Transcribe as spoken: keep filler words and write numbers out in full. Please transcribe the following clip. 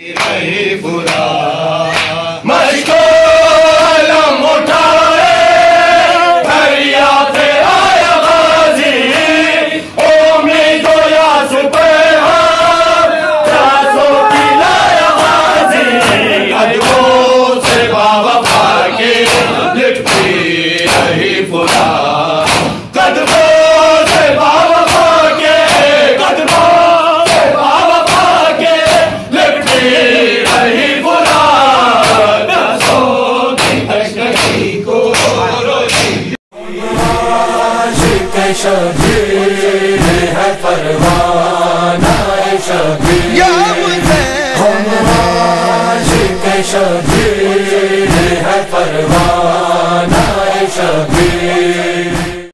नहीं बुरा मश्को अलम उठाए दरिया से आया गाजी उम्मीदों या सुबह दासों की लाया गाजी अजबों से बाबा भागे लिखती नहीं बुरा कदमों शबीर है परवाना शबीर हम आशिक शबीर है परवाना।